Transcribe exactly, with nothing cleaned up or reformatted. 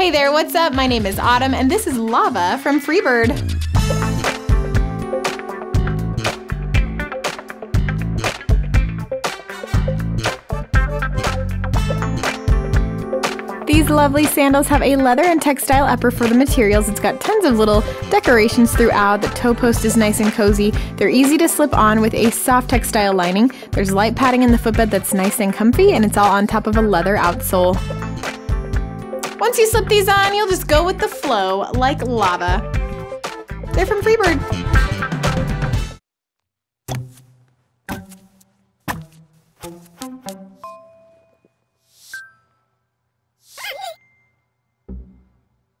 Hey there, what's up? My name is Autumn, and this is Lava from Freebird. These lovely sandals have a leather and textile upper for the materials. It's got tons of little decorations throughout. The toe post is nice and cozy. They're easy to slip on with a soft textile lining. There's light padding in the footbed that's nice and comfy, and it's all on top of a leather outsole. Once you slip these on, you'll just go with the flow, like lava. They're from Freebird.